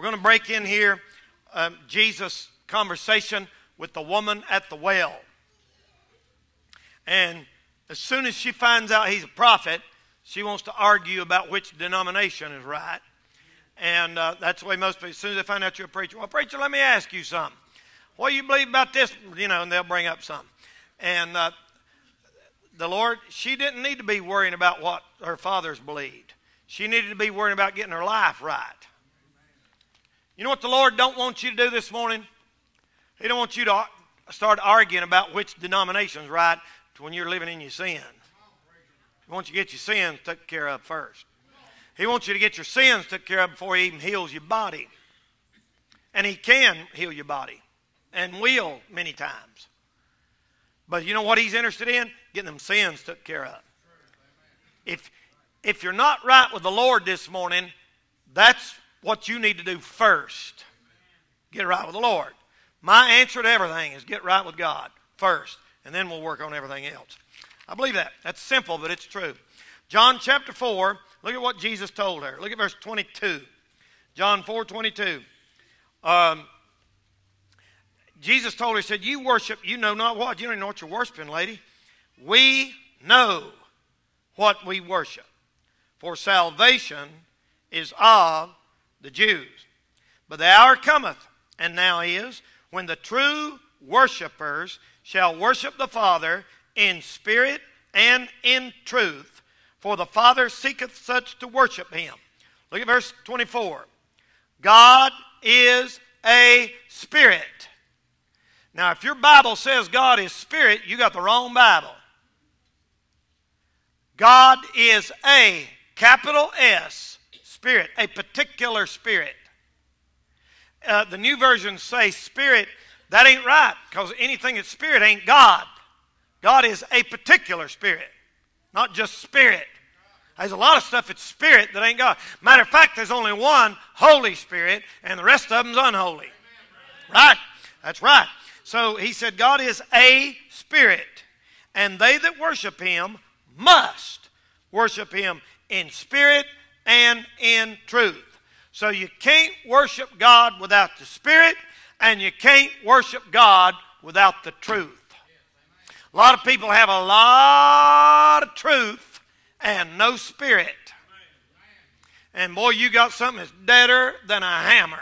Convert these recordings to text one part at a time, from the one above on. We're going to break in here Jesus' conversation with the woman at the well. And as soon as she finds out he's a prophet, she wants to argue about which denomination is right. And that's the way most people, as soon as they find out you're a preacher, well, preacher, let me ask you something. What do you believe about this? You know, and they'll bring up something. And the Lord, she didn't need to be worrying about what her fathers believed. She needed to be worrying about getting her life right. You know what the Lord don't want you to do this morning? He don't want you to start arguing about which denomination's right when you're living in your sin. He wants you to get your sins taken care of first. He wants you to get your sins taken care of before he even heals your body. And he can heal your body and will many times. But you know what he's interested in? Getting them sins taken care of. If you're not right with the Lord this morning, that's what you need to do first. Get right with the Lord. My answer to everything is get right with God first, and then we'll work on everything else. I believe that. That's simple, but it's true. John chapter 4, look at what Jesus told her. Look at verse 22. John 4:22. Jesus told her, he said, you worship, you know not what. You don't even know what you're worshiping, lady. We know what we worship, for salvation is of the Jews. But the hour cometh, and now is, when the true worshipers shall worship the Father in spirit and in truth, for the Father seeketh such to worship him. Look at verse 24. God is a spirit. Now, if your Bible says God is spirit, you got the wrong Bible. God is a, capital S, spirit, a particular spirit. The new versions say spirit. That ain't right, because anything that's spirit ain't God. God is a particular spirit, not just spirit. There's a lot of stuff that's spirit that ain't God. Matter of fact, there's only one Holy Spirit, and the rest of them's unholy. Right? That's right. So he said God is a spirit, and they that worship him must worship him in spirit and in truth. So you can't worship God without the spirit, and you can't worship God without the truth. A lot of people have a lot of truth and no spirit. And boy, you got something that's deader than a hammer.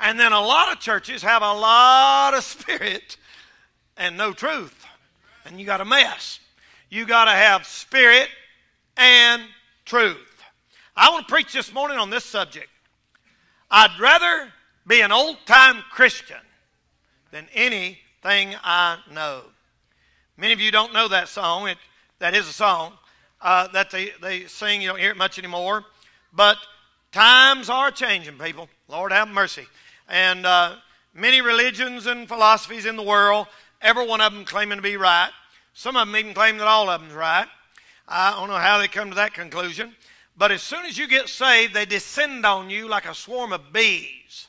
And then a lot of churches have a lot of spirit and no truth. And you got a mess. You got to have spirit and truth. I want to preach this morning on this subject. I'd rather be an old-time Christian than anything I know. Many of you don't know that song. That is a song that they sing. You don't hear it much anymore. But times are changing, people. Lord have mercy. And many religions and philosophies in the world, every one of them claiming to be right. Some of them even claim that all of them's right. I don't know how they come to that conclusion. But as soon as you get saved, they descend on you like a swarm of bees.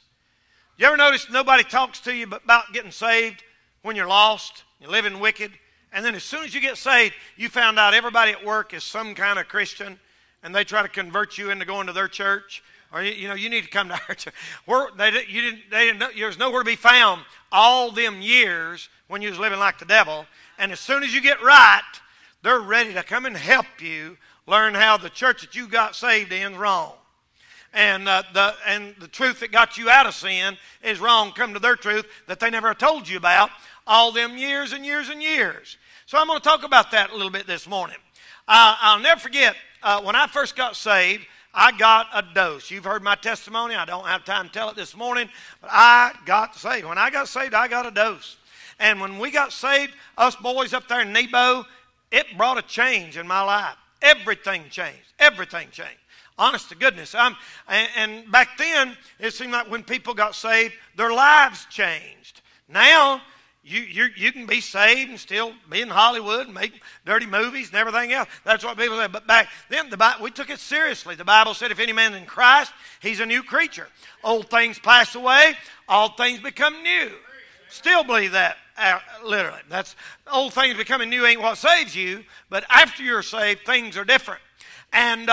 You ever notice nobody talks to you about getting saved when you're lost, you're living wicked? And then as soon as you get saved, you found out everybody at work is some kind of Christian, and they try to convert you into going to their church. Or, you know, you need to come to our church. There's nowhere to be found all them years when you was living like the devil. And as soon as you get right, they're ready to come and help you learn how the church that you got saved in is wrong. And the truth that got you out of sin is wrong. Come to their truth that they never told you about all them years and years and years. So I'm going to talk about that a little bit this morning. I'll never forget when I first got saved, I got a dose. You've heard my testimony. I don't have time to tell it this morning, but I got saved. When I got saved, I got a dose. And when we got saved, us boys up there in Nebo, it brought a change in my life. Everything changed. Everything changed. Honest to goodness. And back then, it seemed like when people got saved, their lives changed. Now, you can be saved and still be in Hollywood and make dirty movies and everything else. That's what people say. But back then, we took it seriously. The Bible said, if any man's in Christ, he's a new creature. Old things pass away. All things become new. Still believe that, literally. That's old things becoming new ain't what saves you, but after you're saved, things are different. And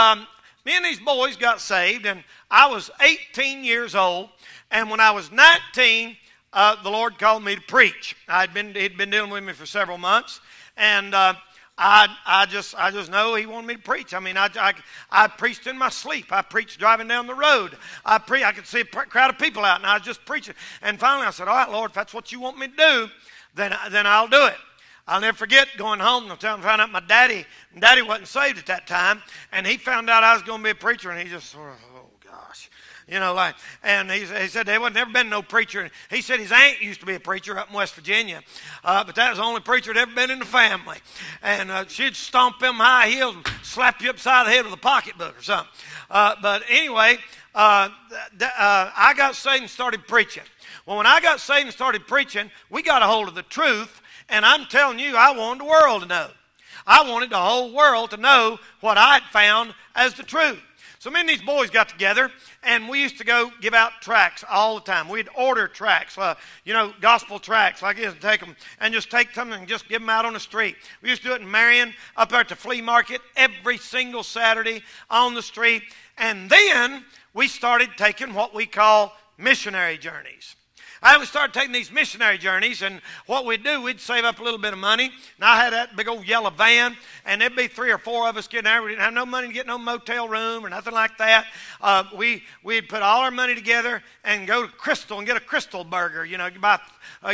me and these boys got saved, and I was 18 years old. And when I was 19, the Lord called me to preach. He'd been dealing with me for several months, and I just know He wanted me to preach. I mean, I preached in my sleep. I preached driving down the road. I could see a crowd of people out, and I was just preaching. And finally, I said, "All right, Lord, if that's what you want me to do, then I'll do it." I'll never forget going home and found out my daddy. Daddy wasn't saved at that time, and he found out I was going to be a preacher, and he just sort of, oh gosh, you know, like. And he said there wasn't never been no preacher. He said his aunt used to be a preacher up in West Virginia, but that was the only preacher that ever been in the family. And she'd stomp them high heels and slap you upside the head with a pocketbook or something. But anyway, I got saved and started preaching. Well, when I got saved and started preaching, we got a hold of the truth. And I'm telling you, I wanted the world to know. I wanted the whole world to know what I had found as the truth. So me and these boys got together, and we used to go give out tracts all the time. We'd order tracts, you know, gospel tracts like this, and take them and just take them and just give them out on the street. We used to do it in Marion up there at the flea market every single Saturday on the street. And then we started taking what we call missionary journeys. I would start taking these missionary journeys, and what we'd do, we'd save up a little bit of money. And I had that big old yellow van, and there'd be 3 or 4 of us getting there. We didn't have no money to get no motel room or nothing like that. We'd put all our money together and go to Crystal and get a Crystal burger. You know, you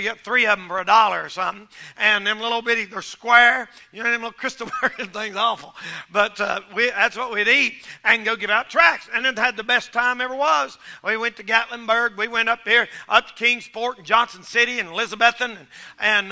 get 3 of them for $1 or something. And them little bitty, they're square. You know, them little Crystal burger things, awful. But that's what we'd eat and go give out tracts. And it had the best time ever was. We went to Gatlinburg. We went up here, up to Kingsport and Johnson City and Elizabethton and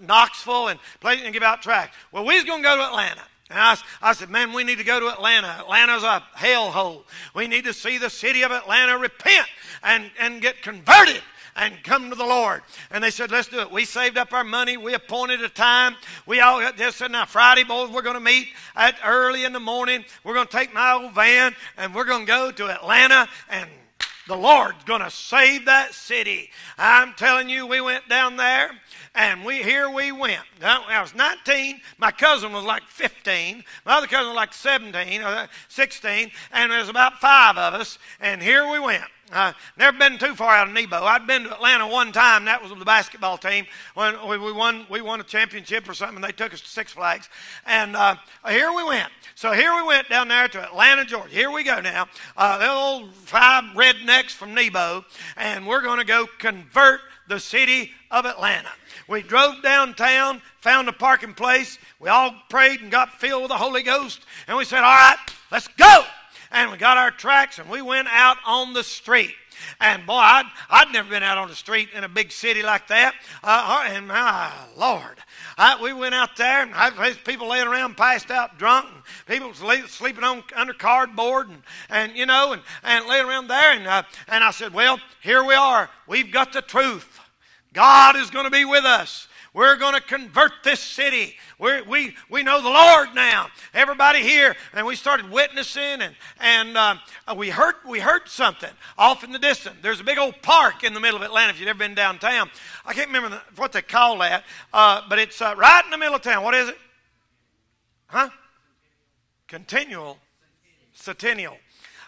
Knoxville and places, and give out tracts. Well, we was going to go to Atlanta. And I said, man, we need to go to Atlanta. Atlanta's a hellhole. We need to see the city of Atlanta repent and get converted and come to the Lord. And they said, let's do it. We saved up our money. We appointed a time. We all got this. And now Friday, boys, we're going to meet at early in the morning. We're going to take my old van, and we're going to go to Atlanta, and the Lord's going to save that city. I'm telling you, we went down there, and here we went. I was 19. My cousin was like 15. My other cousin was like 17 or 16, and there was about 5 of us, and here we went. Never been too far out of Nebo. I'd been to Atlanta one time. That was with the basketball team when we won a championship or something. They took us to Six Flags, and here we went. So here we went down there to Atlanta, Georgia. Here we go now. The old 5 rednecks from Nebo, and we're going to go convert the city of Atlanta. We drove downtown, found a parking place. We all prayed and got filled with the Holy Ghost, and we said, "All right, let's go." And we got our tracts, and we went out on the street. And, boy, I'd never been out on the street in a big city like that. And, my Lord, we went out there, and there's people laying around, passed out drunk, and people sleeping under cardboard, and you know, and laying around there. And I said, well, here we are. We've got the truth. God is going to be with us. We're going to convert this city. We know the Lord now. Everybody here, and we started witnessing, and we heard something off in the distance. There's a big old park in the middle of Atlanta. If you've ever been downtown, I can't remember what they call that, but it's right in the middle of town. What is it? Huh? Centennial. Centennial.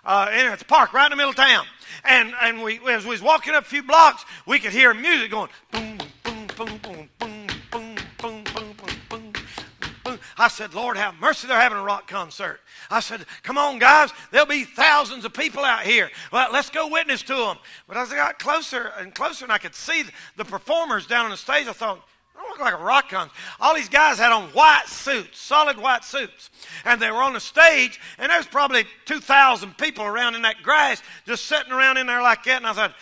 And it's a park right in the middle of town. And we as we was walking up a few blocks, we could hear music going boom, boom, boom, boom, boom. I said, Lord, have mercy, they're having a rock concert. I said, come on, guys, there'll be thousands of people out here. Well, let's go witness to them. But as I got closer and closer, and I could see the performers down on the stage, I thought, I don't look like a rock concert. All these guys had on white suits, solid white suits. And they were on the stage, and there's probably 2,000 people around in that grass just sitting around in there like that. And I thought,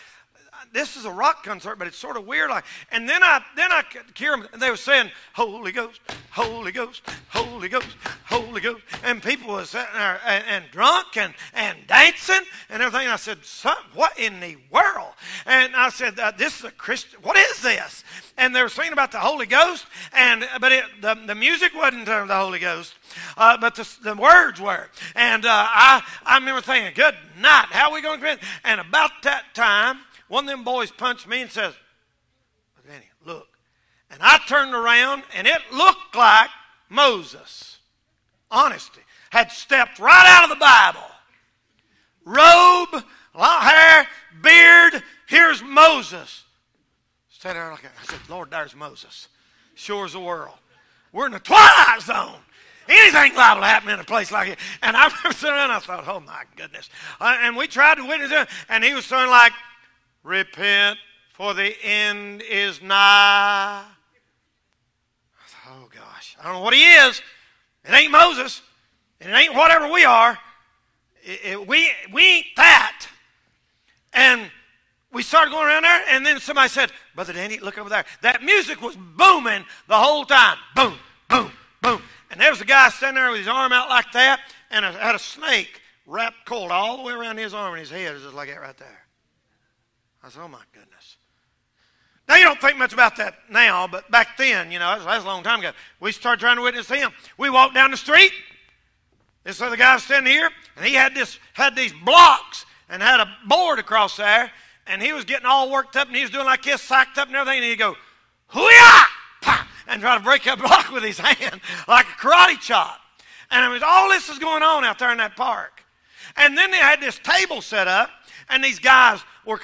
this is a rock concert, but it's sort of weird. Like, and then I could hear them. And they were saying, Holy Ghost, Holy Ghost, Holy Ghost, Holy Ghost. And people were sitting there and drunk and dancing and everything. And I said, son, what in the world? And I said, this is a Christian. What is this? And they were singing about the Holy Ghost. But the music wasn't the Holy Ghost, but the words were. And I remember thinking, good night, how are we going to get? And about that time, one of them boys punched me and says, look. And I turned around, and it looked like Moses. Honesty. had stepped right out of the Bible. Robe, long hair, beard, here's Moses. Standing there like that. I said, Lord, there's Moses. Sure as the world. We're in the twilight zone. Anything's liable to happen in a place like it. And I remember sitting around and I thought, oh my goodness. And we tried to witness it, and he was saying like, repent, for the end is nigh. I thought, oh gosh. I don't know what he is. It ain't Moses. And it ain't whatever we are. We ain't that. And we started going around there, and then somebody said, Brother Danny, look over there. That music was booming the whole time. Boom, boom, boom. And there was a guy standing there with his arm out like that, and had a snake wrapped coiled all the way around his arm and his head, just like that right there. I said, oh my goodness. Now, you don't think much about that now, but back then, you know, that's a long time ago. We started trying to witness him. We walked down the street. This other guy was standing here, and he had these blocks and had a board across there, and he was getting all worked up, and he was doing like this, psyched up and everything, and he'd go, hoo-yah! And try to break that block with his hand like a karate chop. And I mean, all this is going on out there in that park. And then they had this table set up, and these guys were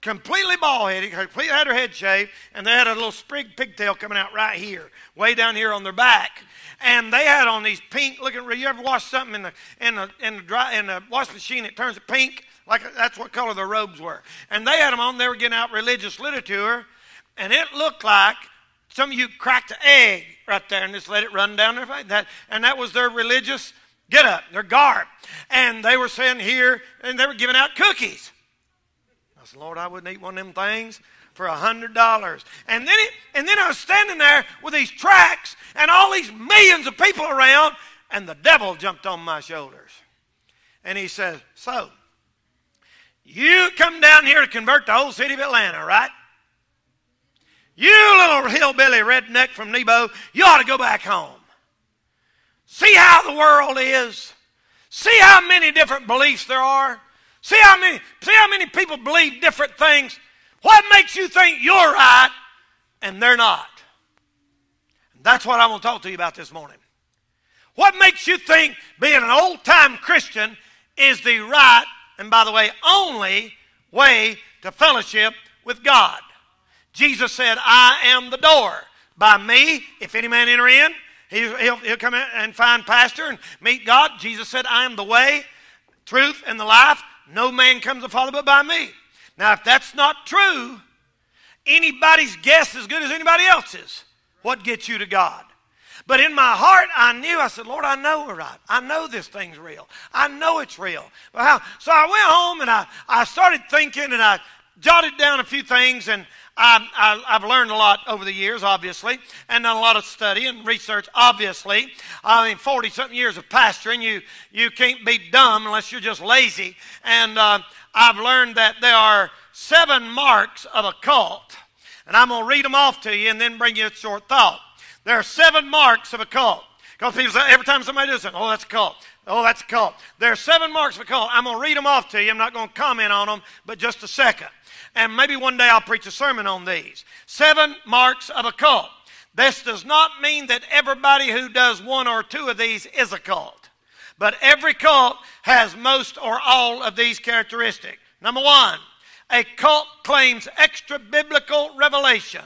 completely bald-headed, completely had their head shaved, and they had a little sprig pigtail coming out right here, way down here on their back. And they had on these pink-looking. You ever wash something in the washing machine? It turns it pink. That's what color their robes were. And they had them on. They were getting out religious literature, and it looked like some of you cracked an egg right there and just let it run down their face. And that was their religious get-up, their garb. And they were saying here, and they were giving out cookies. I said, Lord, I wouldn't eat one of them things for $100. And then I was standing there with these tracts and all these millions of people around, and the devil jumped on my shoulders. And he said, so, you come down here to convert the whole city of Atlanta, right? You little hillbilly redneck from Nebo, you ought to go back home. See how the world is. See how many different beliefs there are. See how many people believe different things. What makes you think you're right and they're not? That's what I want to talk to you about this morning. What makes you think being an old-time Christian is the right, and by the way, only way to fellowship with God? Jesus said, I am the door. By me, if any man enter in, he'll come in and find pasture and meet God. Jesus said, I am the way, truth, and the life. No man comes to the Father but by me. Now, if that's not true, anybody's guess is as good as anybody else's. What gets you to God? But in my heart, I knew. I said, Lord, I know we're right. I know this thing's real. I know it's real. But how? So I went home, and I started thinking, and I jotted down a few things, and I've learned a lot over the years, obviously, and done a lot of study and research, obviously. I mean, 40-something years of pastoring, you can't be dumb unless you're just lazy. And I've learned that there are 7 marks of a cult. And I'm going to read them off to you and then bring you a short thought. There are 7 marks of a cult. Because people say, every time somebody does something, oh, that's a cult. Oh, that's a cult. There are 7 marks of a cult. I'm going to read them off to you. I'm not going to comment on them, but just a second. And maybe one day I'll preach a sermon on these. 7 marks of a cult. This does not mean that everybody who does one or two of these is a cult. But every cult has most or all of these characteristics. Number 1, a cult claims extra-biblical revelation.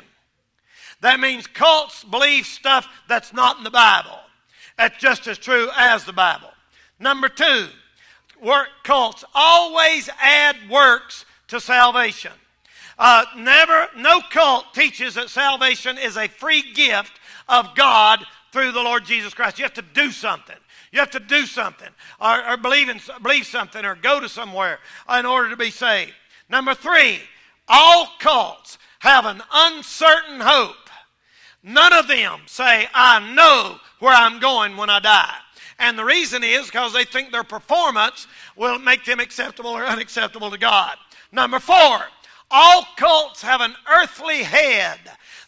That means cults believe stuff that's not in the Bible. That's just as true as the Bible. Number 2, cults always add works to salvation. No cult teaches that salvation is a free gift of God through the Lord Jesus Christ. You have to do something. You have to do something or believe something or go to somewhere in order to be saved. Number 3, all cults have an uncertain hope. None of them say, I know where I'm going when I die. And the reason is because they think their performance will make them acceptable or unacceptable to God. Number 4, all cults have an earthly head.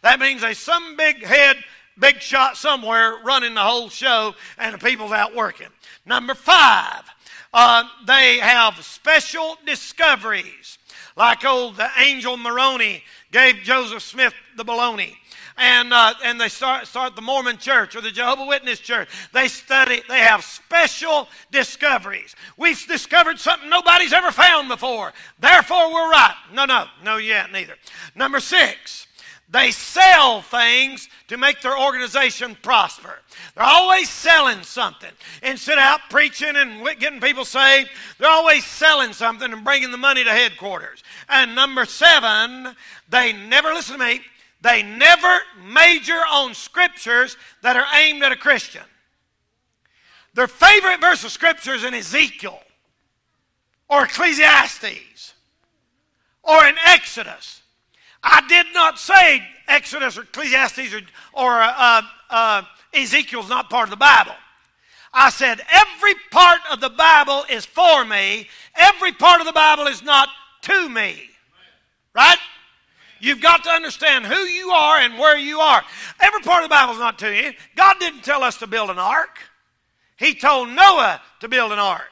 That means there's some big head, big shot somewhere running the whole show, and the people's out working. Number 5, they have special discoveries. like old Angel Moroni gave Joseph Smith the baloney. And they start the Mormon church or the Jehovah's Witness church. They study. They have special discoveries. We've discovered something nobody's ever found before. Therefore, we're right. No, you ain't neither. Number six, they sell things to make their organization prosper. They're always selling something. Instead of out preaching and getting people saved, they're always selling something and bringing the money to headquarters. And number seven, they never, listen to me, they never major on scriptures that are aimed at a Christian. Their favorite verse of scripture is in Ezekiel or Ecclesiastes or in Exodus. I did not say Exodus or Ecclesiastes or Ezekiel's not part of the Bible. I said every part of the Bible is for me. Every part of the Bible is not to me. Right? You've got to understand who you are and where you are. Every part of the Bible is not to you. God didn't tell us to build an ark. He told Noah to build an ark.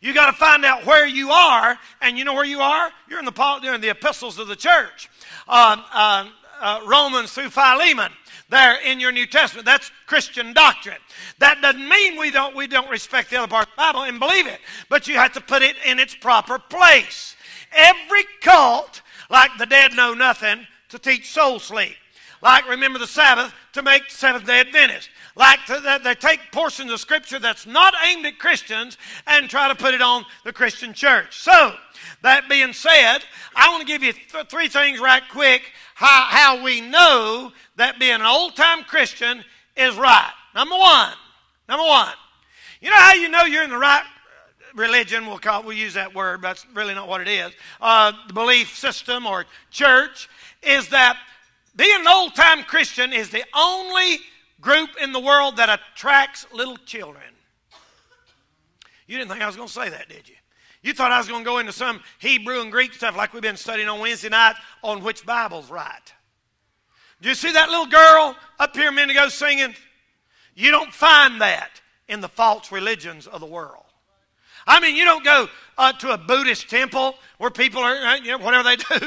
You've got to find out where you are, and you know where you are? You're in the epistles of the church. Romans through Philemon. There in your New Testament. That's Christian doctrine. That doesn't mean we don't respect the other part of the Bible and believe it. But you have to put it in its proper place. Every cult, like the Dead Know Nothing, to teach soul sleep. Like Remember the Sabbath, to make Seventh-day Adventists. Like they take portions of Scripture that's not aimed at Christians and try to put it on the Christian church. So, that being said, I want to give you three things right quick how we know that being an old-time Christian is right. Number one. You know how you know you're in the right religion, we'll use that word, but that's really not what it is. The belief system or church is that being an old-time Christian is the only group in the world that attracts little children. You didn't think I was going to say that, did you? You thought I was going to go into some Hebrew and Greek stuff like we've been studying on Wednesday night on which Bible's right. Do you see that little girl up here a minute ago singing? You don't find that in the false religions of the world. I mean, you don't go to a Buddhist temple where people are, whatever they do.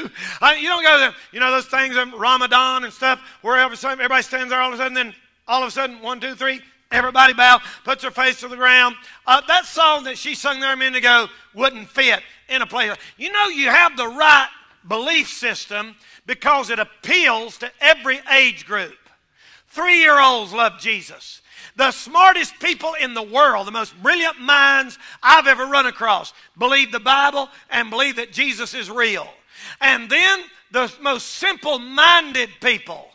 You don't go to, those things, Ramadan and stuff, where everybody stands there all of a sudden, then all of a sudden, one, two, three, everybody bow, puts their face to the ground. That song that she sung there a minute ago wouldn't fit in a place. You know you have the right belief system because it appeals to every age group. 3-year-olds love Jesus. The smartest people in the world, the most brilliant minds I've ever run across, believe the Bible and believe that Jesus is real. And then the most simple-minded people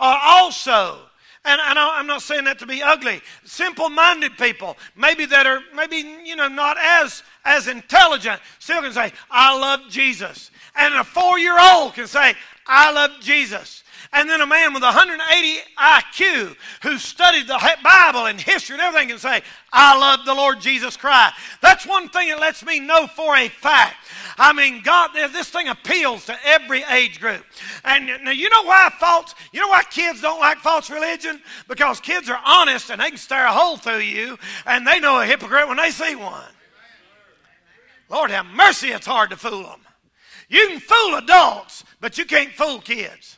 are also, and I'm not saying that to be ugly, simple-minded people, maybe not as intelligent, still can say, I love Jesus. And a 4-year-old can say, I love Jesus. And then a man with 180 IQ who studied the Bible and history and everything can say, I love the Lord Jesus Christ. That's one thing that lets me know for a fact. I mean, God, this thing appeals to every age group. And now you know why kids don't like false religion? Because kids are honest and they can stare a hole through you and they know a hypocrite when they see one. Lord have mercy, it's hard to fool them. You can fool adults, but you can't fool kids.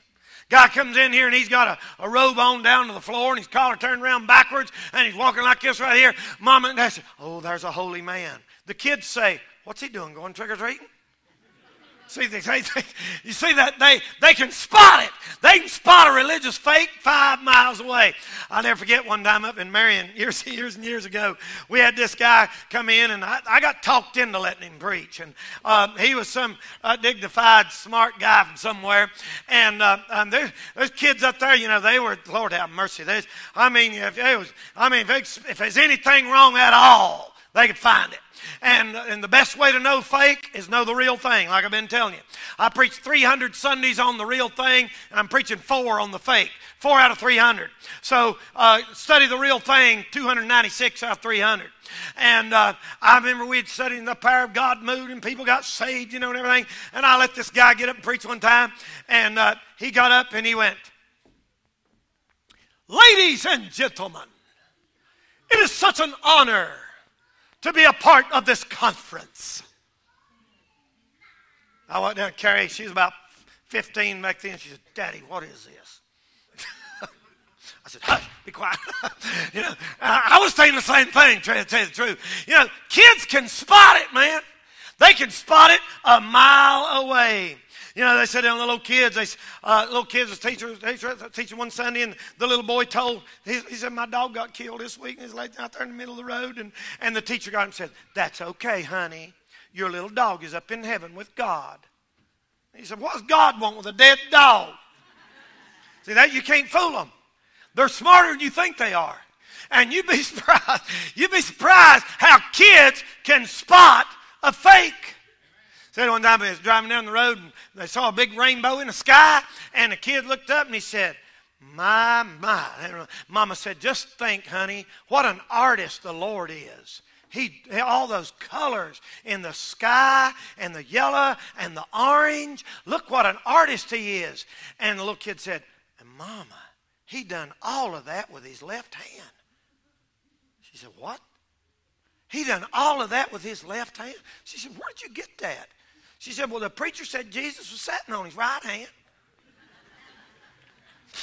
Guy comes in here and he's got a robe on down to the floor and his collar turned around backwards and he's walking like this right here. Mama and Dad say, oh, there's a holy man. The kids say, what's he doing, going trick-or-treating? See, you see that? They can spot it. They can spot a religious fake 5 miles away. I'll never forget one time up in Marion, years and years ago, we had this guy come in, and I got talked into letting him preach. And he was some dignified, smart guy from somewhere. And there's kids up there, they were, Lord have mercy. If there's anything wrong at all, they could find it. And the best way to know fake is know the real thing, like I've been telling you. I preached 300 Sundays on the real thing, and I'm preaching 4 on the fake. 4 out of 300. So study the real thing, 296 out of 300. And I remember we had studied in the power of God moved, and people got saved, and everything. And I let this guy get up and preach one time, and he got up and he went, ladies and gentlemen, it is such an honor to be a part of this conference. I went down to Carrie. She was about 15 back then. She said, "Daddy, what is this?" I said, "Hush, be quiet." You know, I was saying the same thing, trying to tell you the truth. You know, kids can spot it, man. They can spot it a mile away. You know, they said to the little kids, was teaching one Sunday, and the little boy told, he said, "My dog got killed this week, and he's laying out there in the middle of the road." And the teacher got him and said, "That's okay, honey. Your little dog is up in heaven with God." And he said, "What does God want with a dead dog?" See, that you can't fool them. They're smarter than you think they are. And you'd be surprised. You'd be surprised how kids can spot a fake. Said one time I was driving down the road and they saw a big rainbow in the sky, and the kid looked up and he said, "My, my." Mama said, "Just think, honey, what an artist the Lord is. All those colors in the sky and the yellow and the orange. Look what an artist he is." And the little kid said, "And Mama, he done all of that with his left hand." She said, "What?" "He done all of that with his left hand?" She said, "Where'd you get that?" She said, "Well, the preacher said Jesus was sitting on his right hand." I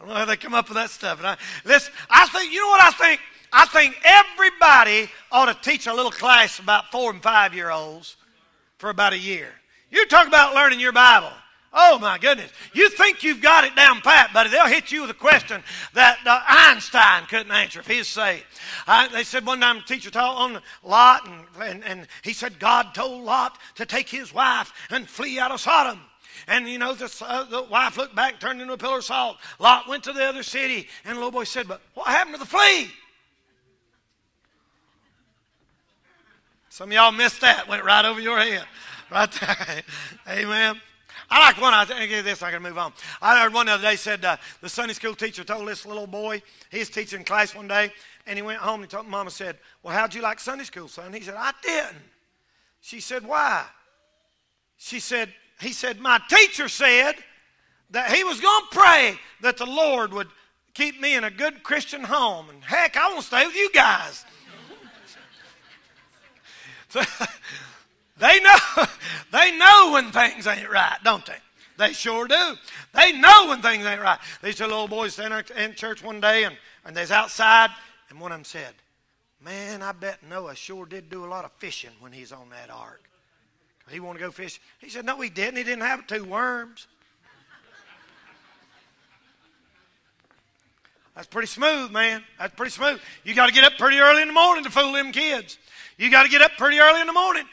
don't know how they come up with that stuff. And I think, you know what I think? I think everybody ought to teach a little class about 4- and 5-year-olds for about a year. You talk about learning your Bible. Oh, my goodness. You think you've got it down pat, buddy. They'll hit you with a question that Einstein couldn't answer if he was saved. They said one time a teacher taught on Lot, and he said God told Lot to take his wife and flee out of Sodom. And, you know, the wife looked back and turned into a pillar of salt. Lot went to the other city, and the little boy said, "But what happened to the flea?" Some of y'all missed that. Went right over your head. Right there. Amen. I like one. I get this. I got to move on. I heard one the other day said the Sunday school teacher told this little boy, he was teaching class one day, and he went home and told Mama, said, "Well, how'd you like Sunday school, son?" He said, "I didn't." She said, "Why?" He said, "My teacher said that he was going to pray that the Lord would keep me in a good Christian home, and heck, I want to stay with you guys." So, They know when things ain't right, don't they? They sure do. They know when things ain't right. These two little boys standing in church one day, and they's outside, and one of them said, "Man, I bet Noah sure did do a lot of fishing when he's on that ark. He wanted to go fish." He said, "No, he didn't. He didn't have two worms." That's pretty smooth, man. That's pretty smooth. You got to get up pretty early in the morning to fool them kids. You got to get up pretty early in the morning.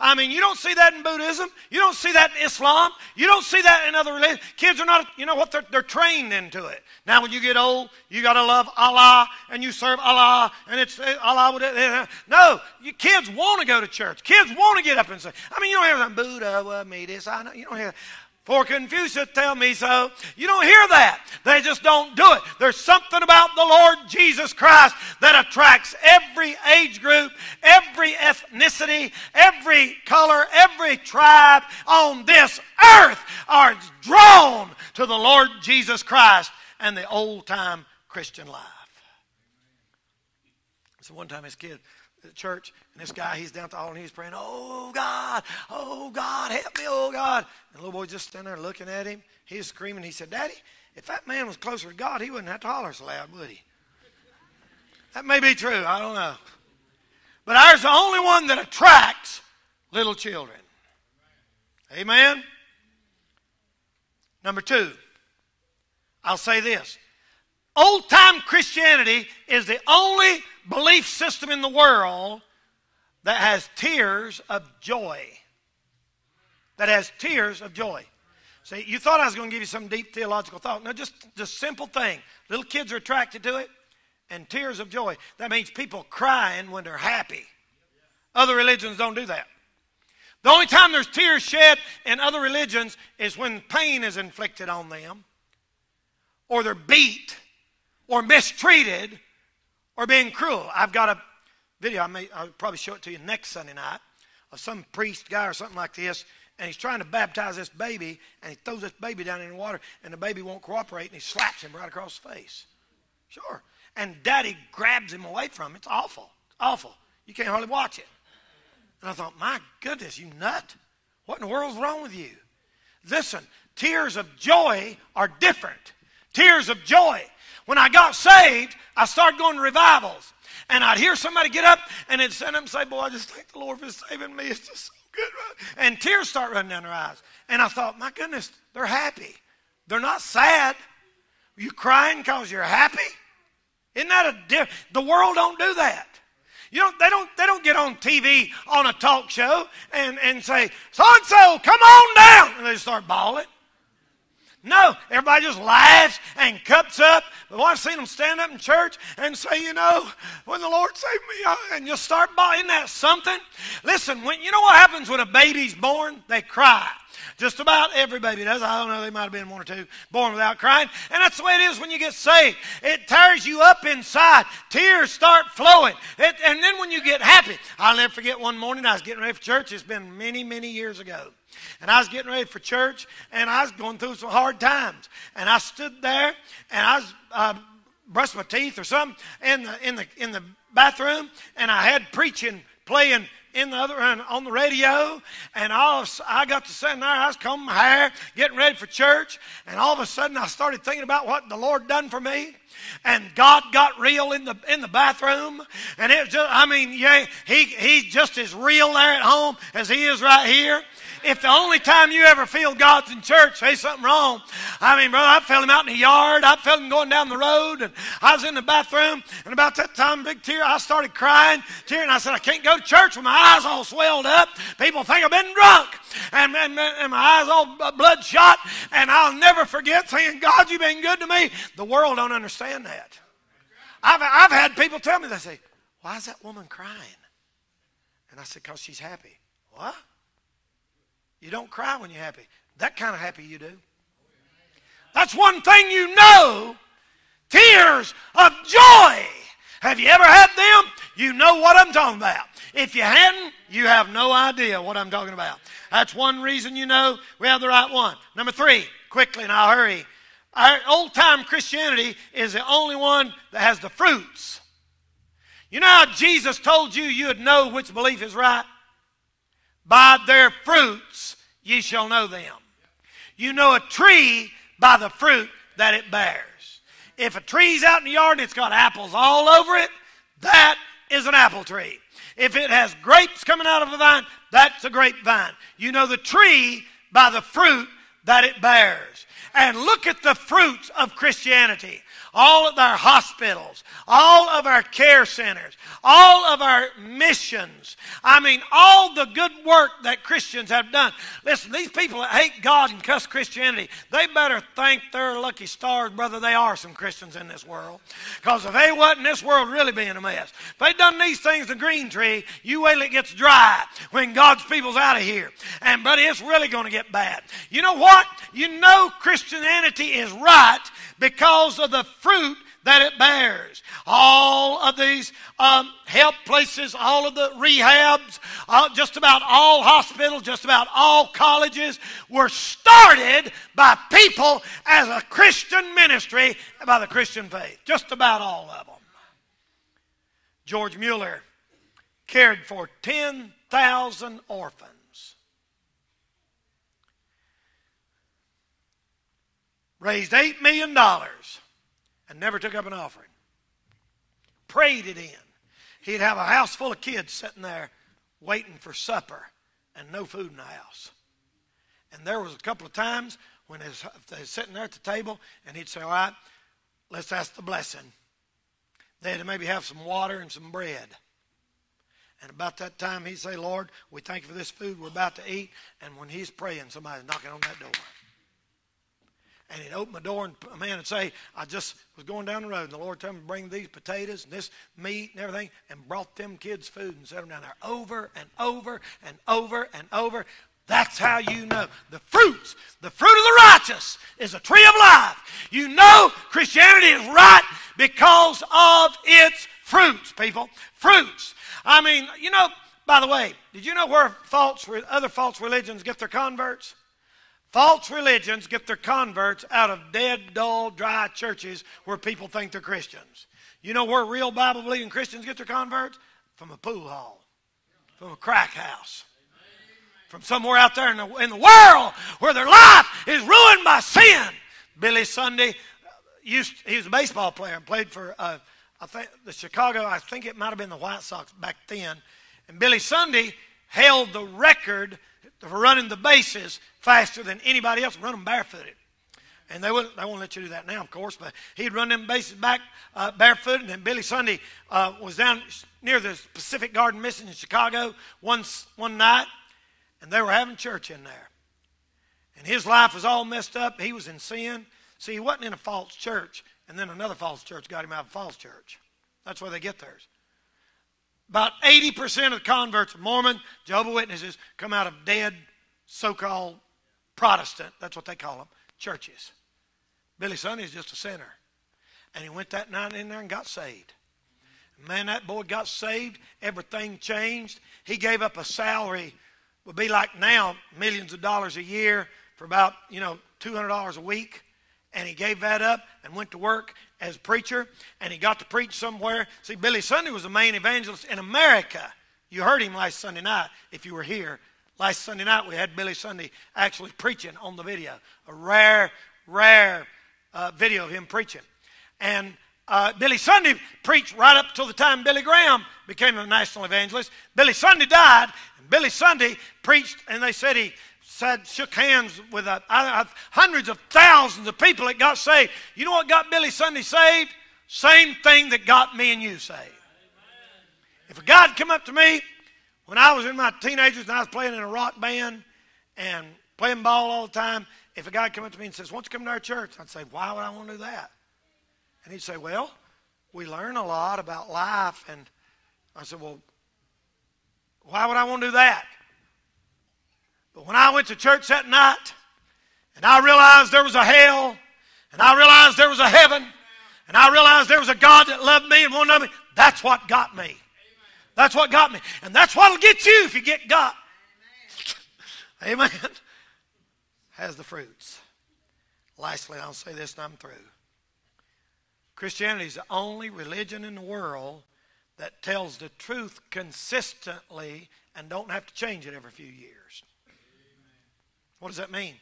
I mean, you don't see that in Buddhism. You don't see that in Islam. You don't see that in other religions. Kids are not, you know what, they're trained into it. Now, when you get old, you got to love Allah, and you serve Allah, and it's Allah. No, you kids want to go to church. Kids want to get up and say, I mean, you don't hear that, "Buddha, well, me this." I know, you don't hear that. "For Confucius, tell me so." You don't hear that. They just don't do it. There's something about the Lord Jesus Christ that attracts every age group, every ethnicity, every color, every tribe on this earth are drawn to the Lord Jesus Christ and the old-time Christian life. So one time this kid at church, and this guy, he's down at the altar, and he's praying, "Oh, God, help me, oh, God." And the little boy just standing there looking at him. He was screaming. He said, "Daddy, if that man was closer to God, he wouldn't have to holler so loud, would he?" That may be true. I don't know. But ours the only one that attracts little children. Amen? Number two, I'll say this. Old-time Christianity is the only belief system in the world that has tears of joy. That has tears of joy. See, you thought I was going to give you some deep theological thought. No, just the simple thing. Little kids are attracted to it, and tears of joy. That means people crying when they're happy. Other religions don't do that. The only time there's tears shed in other religions is when pain is inflicted on them, or they're beat, or mistreated, or being cruel. I've got a video, I'll probably show it to you next Sunday night, of some priest guy or something like this, and he's trying to baptize this baby, and he throws this baby down in the water, and the baby won't cooperate, and he slaps him right across the face. Sure. And daddy grabs him away from him. It's awful. It's awful. You can't hardly watch it. And I thought, my goodness, you nut. What in the world's wrong with you? Listen, tears of joy are different. Tears of joy. When I got saved, I started going to revivals. And I'd hear somebody get up and it'd send them and say, boy, I just thank the Lord for saving me. It's just so good. And tears start running down their eyes. And I thought, my goodness, they're happy. They're not sad. You crying because you're happy? Isn't that the world don't do that. You don't, they don't get on TV on a talk show and say, so-and-so, come on down. And they just start bawling. No, everybody just laughs and cups up. But I've seen them stand up in church and say, you know, when the Lord saved me, and you'll start bawling. Isn't that something? Listen, you know what happens when a baby's born? They cry. Just about every baby does. I don't know, they might have been one or two born without crying. And that's the way it is when you get saved. It tears you up inside. Tears start flowing. And then when you get happy. I'll never forget one morning I was getting ready for church. It's been many, many years ago. And I was getting ready for church, and I was going through some hard times. And I stood there, and I was brushed my teeth or something in the bathroom, and I had preaching playing in the other room on the radio, and I got to sitting there. I was combing my hair, getting ready for church, and all of a sudden I started thinking about what the Lord done for me. And God got real in the bathroom, and it was just, I mean, yeah, he's just as real there at home as he is right here. If the only time you ever feel God's in church, there's something wrong. I mean, brother, I felt him out in the yard. I felt him going down the road, and I was in the bathroom, and about that time, big tear, I started crying, tearing. I said, I can't go to church with my eyes all swelled up. People think I've been drunk, and my eyes all bloodshot, and I'll never forget saying, God, you've been good to me. The world don't understand that. I've had people tell me, they say, why is that woman crying? And I said, because she's happy. What? You don't cry when you're happy. That kind of happy you do. That's one thing you know. Tears of joy. Have you ever had them? You know what I'm talking about. If you hadn't, you have no idea what I'm talking about. That's one reason you know we have the right one. Number three, quickly and I'll hurry. Our old-time Christianity is the only one that has the fruits. You know how Jesus told you you would know which belief is right? By their fruits ye shall know them. You know a tree by the fruit that it bears. If a tree's out in the yard and it's got apples all over it, that is an apple tree. If it has grapes coming out of a vine, that's a grapevine. You know the tree by the fruit that it bears. And look at the fruits of Christianity. All of our hospitals, all of our care centers, all of our missions. I mean, all the good work that Christians have done. Listen, these people that hate God and cuss Christianity, they better thank their lucky stars, brother, they are some Christians in this world. Because if they wasn't, this world would really be in a mess. If they'd done these things, the green tree, you wait till it gets dry when God's people's out of here. And, buddy, it's really going to get bad. You know what? You know Christianity is right because of the fruit that it bears. All of these help places, all of the rehabs, just about all hospitals, just about all colleges were started by people as a Christian ministry by the Christian faith. Just about all of them. George Mueller cared for 10,000 orphans. Raised $8 million. And never took up an offering. Prayed it in. He'd have a house full of kids sitting there waiting for supper and no food in the house. And there was a couple of times when they were sitting there at the table and he'd say, all right, let's ask the blessing. They'd maybe have some water and some bread. And about that time he'd say, Lord, we thank you for this food we're about to eat. And when he's praying, somebody's knocking on that door. And he'd open the door and a man would say, I just was going down the road and the Lord told me to bring these potatoes and this meat and everything and brought them kids food and set them down there over and over and over and over. That's how you know. The fruit of the righteous is a tree of life. You know Christianity is right because of its fruits, people. Fruits. I mean, you know, by the way, did you know where other false religions get their converts? False religions get their converts out of dead, dull, dry churches where people think they're Christians. You know where real Bible-believing Christians get their converts? From a pool hall, from a crack house, from somewhere out there in the world where their life is ruined by sin. Billy Sunday, he was a baseball player and played for I think the Chicago, I think it might have been the White Sox back then. And Billy Sunday held the record for running the bases faster than anybody else, run them barefooted. And they won't let you do that now, of course, but he'd run them bases back barefooted. And then Billy Sunday was down near the Pacific Garden Mission in Chicago one night, and they were having church in there. And his life was all messed up. He was in sin. See, he wasn't in a false church, and then another false church got him out of a false church. That's where they get theirs. About 80% of converts, Mormon, Jehovah's Witnesses, come out of dead so-called Protestant, that's what they call them, churches. Billy Sunday is just a sinner. And he went that night in there and got saved. Man, that boy got saved. Everything changed. He gave up a salary, would be like now, millions of dollars a year for about, $200 a week. And he gave that up and went to work as a preacher. And he got to preach somewhere. See, Billy Sunday was the main evangelist in America. You heard him last Sunday night if you were here. Last Sunday night we had Billy Sunday actually preaching on the video. A rare video of him preaching. And Billy Sunday preached right up till the time Billy Graham became a national evangelist. Billy Sunday died, and Billy Sunday preached, and they said he shook hands with hundreds of thousands of people that got saved. You know what got Billy Sunday saved? Same thing that got me and you saved. Amen. If a God come up to me when I was in my teenagers and I was playing in a rock band and playing ball all the time, if a guy come up to me and says, "Why don't you come to our church?" I'd say, "Why would I want to do that?" And he'd say, "Well, we learn a lot about life." And I said, "Well, why would I want to do that?" But when I went to church that night, and I realized there was a hell, and I realized there was a heaven, and I realized there was a God that loved me and wanted to know me, that's what got me. That's what got me. And that's what will get you if you get got. Amen. Has the fruits. Lastly, I'll say this and I'm through. Christianity is the only religion in the world that tells the truth consistently and don't have to change it every few years. Amen. What does that mean?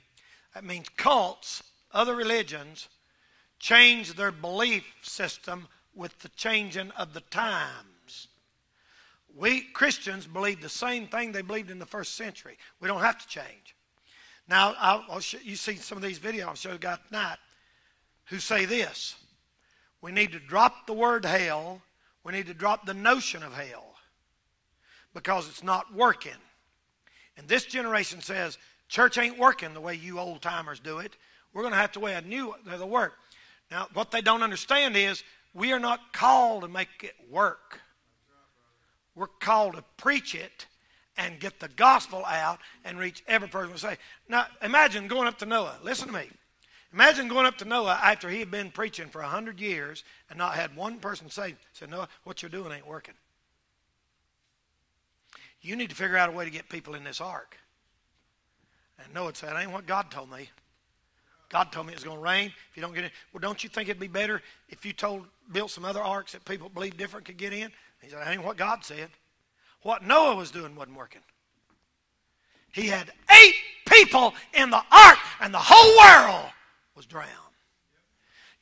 That means cults, other religions, change their belief system with the changing of the times. We Christians believe the same thing they believed in the first century. We don't have to change. Now, I'll show, you see some of these videos I'll show you guys tonight who say this. We need to drop the word hell. We need to drop the notion of hell because it's not working. And this generation says, church ain't working the way you old timers do it. We're going to have to way a new way to work. Now, what they don't understand is we are not called to make it work. We're called to preach it and get the gospel out and reach every person. Say, now, imagine going up to Noah. Listen to me. Imagine going up to Noah after he had been preaching for 100 years and not had one person say, "Noah, what you're doing ain't working. You need to figure out a way to get people in this ark." And Noah would say, "It ain't what God told me. God told me it was going to rain. If you don't get in, well, don't you think it'd be better if you built some other arks that people believe different could get in?" And he said, "It ain't what God said." What Noah was doing wasn't working. He had 8 people in the ark and the whole world was drowned.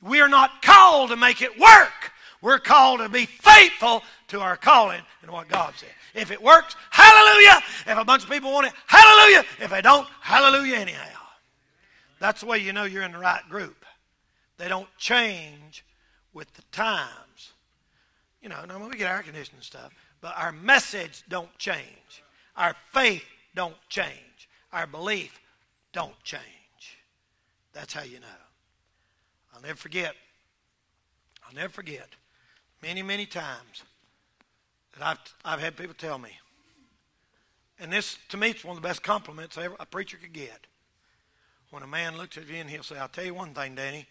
We are not called to make it work. We're called to be faithful to our calling and what God said. If it works, hallelujah. If a bunch of people want it, hallelujah. If they don't, hallelujah anyhow. That's the way you know you're in the right group. They don't change with the times. We get air conditioning and stuff, but our message don't change. Our faith don't change. Our belief don't change. That's how you know. I'll never forget many, many times that I've had people tell me, and this, to me, is one of the best compliments a preacher could get. When a man looks at you and he'll say, "I'll tell you one thing, Danny.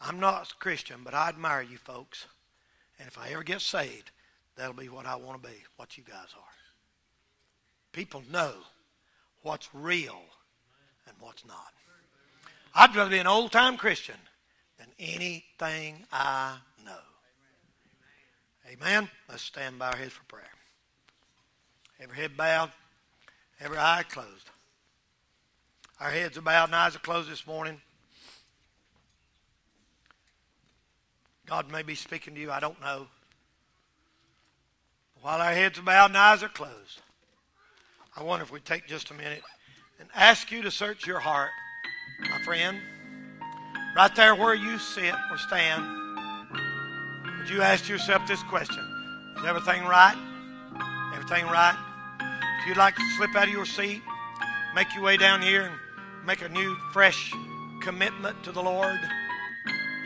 I'm not a Christian, but I admire you folks. And if I ever get saved, that'll be what I want to be, what you guys are." People know what's real and what's not. I'd rather be an old-time Christian than anything I know. Amen. Let's stand by our heads for prayer. Every head bowed, Every eye closed. Our heads are bowed and eyes are closed this morning. God may be speaking to you, I don't know. While our heads are bowed and eyes are closed, I wonder if we take just a minute and ask you to search your heart, my friend. Right there where you sit or stand, would you ask yourself this question? Is everything right? Everything right? If you'd like to slip out of your seat, make your way down here and make a new, fresh commitment to the Lord,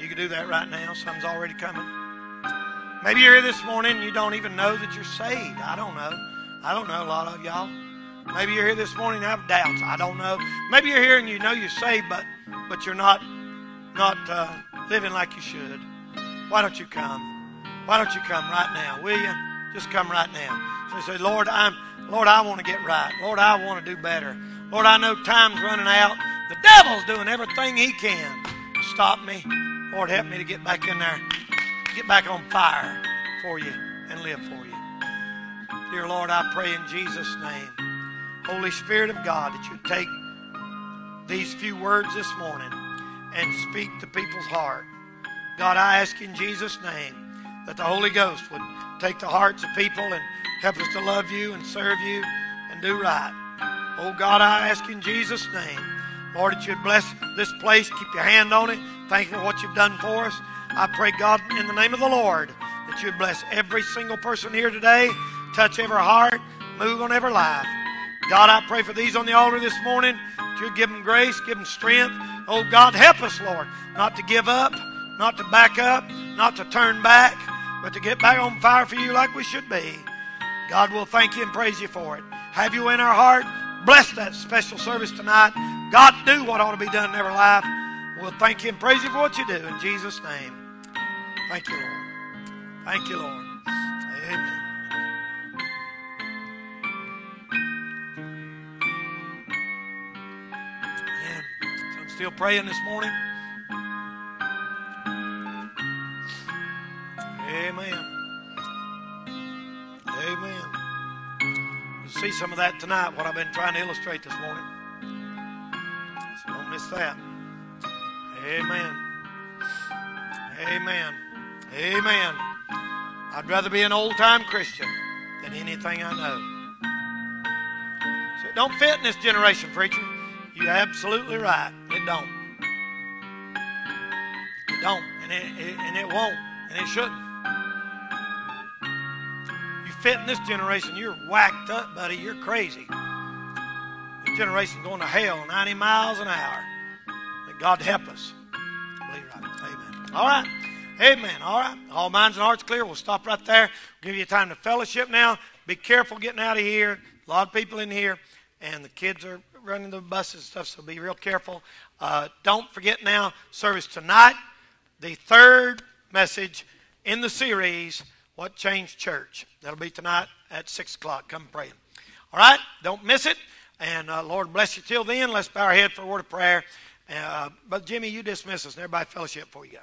you can do that right now. Something's already coming. Maybe you're here this morning and you don't even know that you're saved. I don't know. I don't know a lot of y'all. Maybe you're here this morning and have doubts. I don't know. Maybe you're here and you know you're saved, but you're not living like you should. Why don't you come? Why don't you come right now? Will you? Just come right now. So you say, Lord, I want to get right. Lord, I want to do better. Lord, I know time's running out. The devil's doing everything he can to stop me. Lord, help me to get back in there, get back on fire for you and live for you. Dear Lord, I pray in Jesus' name, Holy Spirit of God, that you take these few words this morning and speak to people's heart. God, I ask in Jesus' name that the Holy Ghost would take the hearts of people and help us to love you and serve you and do right. Oh, God, I ask in Jesus' name, Lord, that you'd bless this place. Keep your hand on it. Thank you for what you've done for us. I pray, God, in the name of the Lord, that you'd bless every single person here today, touch every heart, move on every life. God, I pray for these on the altar this morning, that you'd give them grace, give them strength. Oh, God, help us, Lord, not to give up, not to back up, not to turn back, but to get back on fire for you like we should be. God, will thank you and praise you for it. Have you in our heart. Bless that special service tonight. God, do what ought to be done in every life. We'll thank you and praise you for what you do. In Jesus' name, thank you, Lord. Thank you, Lord. Amen. Still praying this morning. Amen. Amen. We'll see some of that tonight, what I've been trying to illustrate this morning. So don't miss that. Amen. Amen. Amen. I'd rather be an old-time Christian than anything I know. So it don't fit in this generation, preacher. You're absolutely right. It don't. It don't. And it won't. And it shouldn't. You fit in this generation, you're whacked up, buddy. You're crazy. This generation's going to hell 90 miles an hour. May God help us. Believe it right. Amen. All right. Amen. All right. All minds and hearts clear. We'll stop right there. We'll give you time to fellowship now. Be careful getting out of here. A lot of people in here. And the kids are running the buses and stuff, so be real careful. Don't forget now, service tonight, the third message in the series, What Changed Church. That'll be tonight at 6 o'clock. Come pray. All right? Don't miss it. And Lord bless you till then. Let's bow our head for a word of prayer. Brother Jimmy, you dismiss us, and everybody fellowship for you.